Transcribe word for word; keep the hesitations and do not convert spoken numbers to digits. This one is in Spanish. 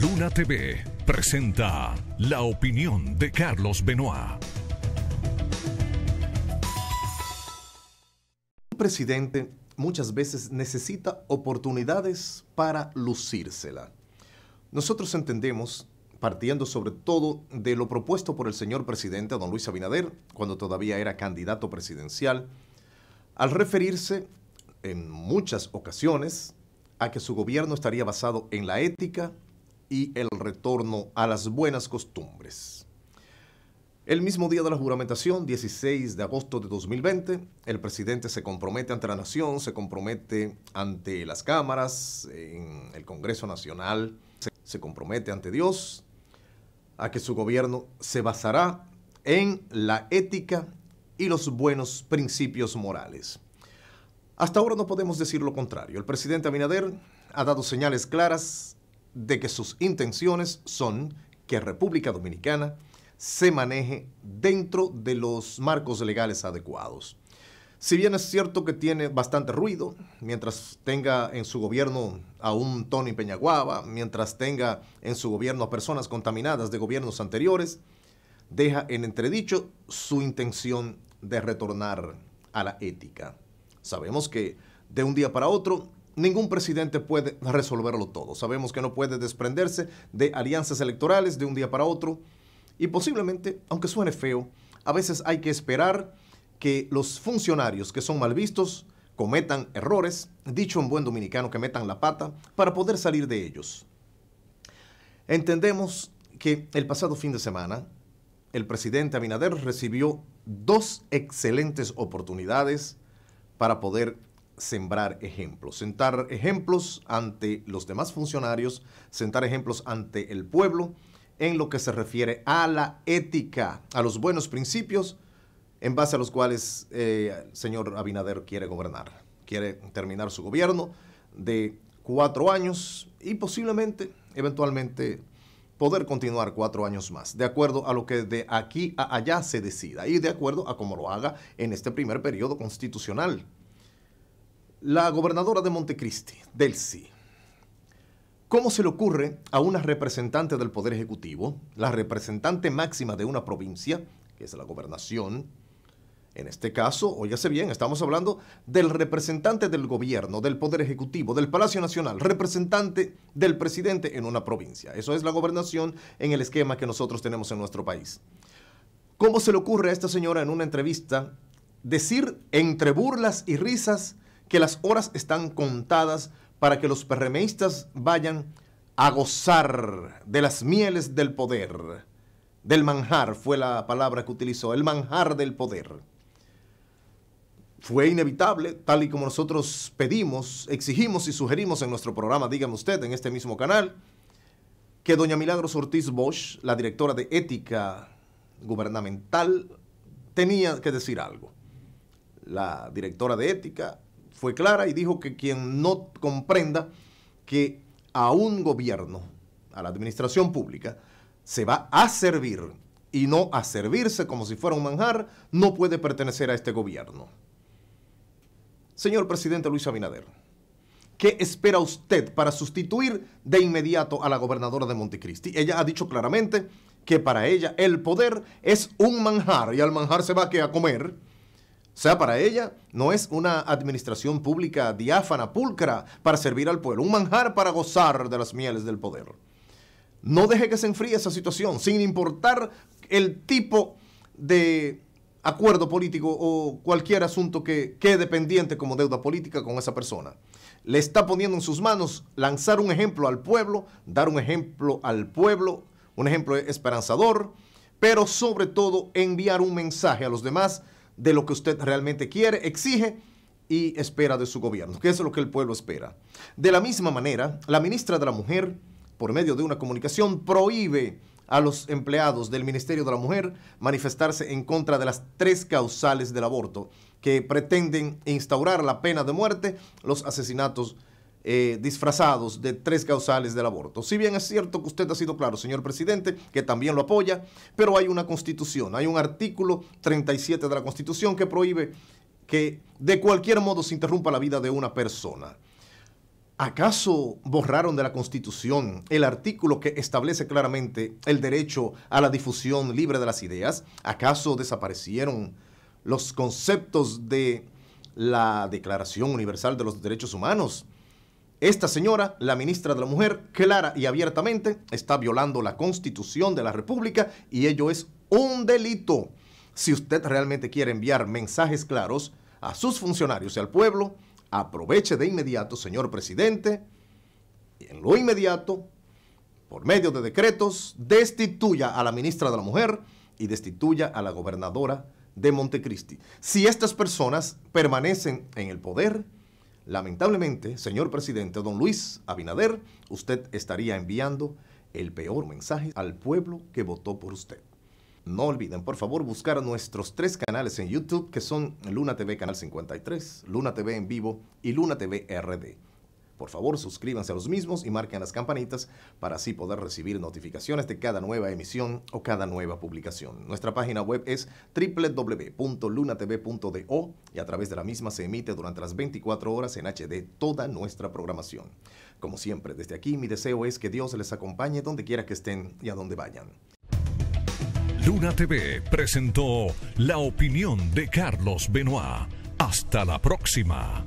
Luna T V presenta la opinión de Carlos Benoit. Un presidente muchas veces necesita oportunidades para lucírsela. Nosotros entendemos, partiendo sobre todo de lo propuesto por el señor presidente don Luis Abinader, cuando todavía era candidato presidencial, al referirse en muchas ocasiones a que su gobierno estaría basado en la ética y el retorno a las buenas costumbres. El mismo día de la juramentación, dieciséis de agosto de dos mil veinte, el presidente se compromete ante la nación, se compromete ante las cámaras, en el Congreso Nacional, se compromete ante Dios a que su gobierno se basará en la ética y los buenos principios morales. Hasta ahora no podemos decir lo contrario. El presidente Abinader ha dado señales claras de que sus intenciones son que República Dominicana se maneje dentro de los marcos legales adecuados. Si bien es cierto que tiene bastante ruido, mientras tenga en su gobierno a un Tony Peñaguaba, mientras tenga en su gobierno a personas contaminadas de gobiernos anteriores, deja en entredicho su intención de retornar a la ética. Sabemos que de un día para otro ningún presidente puede resolverlo todo. Sabemos que no puede desprenderse de alianzas electorales de un día para otro. Y posiblemente, aunque suene feo, a veces hay que esperar que los funcionarios que son mal vistos cometan errores, dicho en buen dominicano, que metan la pata, para poder salir de ellos. Entendemos que el pasado fin de semana el presidente Abinader recibió dos excelentes oportunidades para poder sembrar ejemplos, sentar ejemplos ante los demás funcionarios, sentar ejemplos ante el pueblo en lo que se refiere a la ética, a los buenos principios en base a los cuales eh, el señor Abinader quiere gobernar, quiere terminar su gobierno de cuatro años y posiblemente, eventualmente, poder continuar cuatro años más, de acuerdo a lo que de aquí a allá se decida y de acuerdo a cómo lo haga en este primer periodo constitucional. La gobernadora de Montecristi, Delsi, ¿cómo se le ocurre a una representante del Poder Ejecutivo, la representante máxima de una provincia, que es la gobernación? En este caso, óyase bien, estamos hablando del representante del gobierno, del Poder Ejecutivo, del Palacio Nacional, representante del presidente en una provincia. Eso es la gobernación en el esquema que nosotros tenemos en nuestro país. ¿Cómo se le ocurre a esta señora en una entrevista decir entre burlas y risas que las horas están contadas para que los PRMistas vayan a gozar de las mieles del poder? Del manjar fue la palabra que utilizó, el manjar del poder. Fue inevitable, tal y como nosotros pedimos, exigimos y sugerimos en nuestro programa, dígame usted, en este mismo canal, que doña Milagros Ortiz Bosch, la directora de Ética Gubernamental, tenía que decir algo. La directora de Ética fue clara y dijo que quien no comprenda que a un gobierno, a la administración pública, se va a servir y no a servirse como si fuera un manjar, no puede pertenecer a este gobierno. Señor presidente Luis Abinader, ¿qué espera usted para sustituir de inmediato a la gobernadora de Montecristi? Ella ha dicho claramente que para ella el poder es un manjar y al manjar se va a comer. O sea, para ella no es una administración pública diáfana, pulcra, para servir al pueblo. Un manjar para gozar de las mieles del poder. No deje que se enfríe esa situación, sin importar el tipo de acuerdo político o cualquier asunto que quede pendiente como deuda política con esa persona. Le está poniendo en sus manos lanzar un ejemplo al pueblo, dar un ejemplo al pueblo, un ejemplo esperanzador, pero sobre todo enviar un mensaje a los demás de lo que usted realmente quiere, exige y espera de su gobierno, que es lo que el pueblo espera. De la misma manera, la ministra de la Mujer, por medio de una comunicación, prohíbe a los empleados del Ministerio de la Mujer manifestarse en contra de las tres causales del aborto, que pretenden instaurar la pena de muerte, los asesinatos eh, disfrazados de tres causales del aborto. Si bien es cierto que usted ha sido claro, señor presidente, que también lo apoya, pero hay una constitución, hay un artículo treinta y siete de la Constitución que prohíbe que de cualquier modo se interrumpa la vida de una persona. ¿Acaso borraron de la Constitución el artículo que establece claramente el derecho a la difusión libre de las ideas? ¿Acaso desaparecieron los conceptos de la Declaración Universal de los Derechos Humanos? Esta señora, la ministra de la Mujer, clara y abiertamente está violando la Constitución de la República y ello es un delito. Si usted realmente quiere enviar mensajes claros a sus funcionarios y al pueblo, aproveche de inmediato, señor presidente, y en lo inmediato, por medio de decretos, destituya a la ministra de la Mujer y destituya a la gobernadora de Montecristi. Si estas personas permanecen en el poder, lamentablemente, señor presidente, don Luis Abinader, usted estaría enviando el peor mensaje al pueblo que votó por usted. No olviden, por favor, buscar nuestros tres canales en YouTube, que son Luna T V Canal cincuenta y tres, Luna T V en Vivo y Luna T V R D. Por favor, suscríbanse a los mismos y marquen las campanitas para así poder recibir notificaciones de cada nueva emisión o cada nueva publicación. Nuestra página web es w w w punto luna t v punto d o y a través de la misma se emite durante las veinticuatro horas en H D toda nuestra programación. Como siempre, desde aquí mi deseo es que Dios les acompañe donde quiera que estén y a donde vayan. Luna T V presentó la opinión de Carlos Benoit. Hasta la próxima.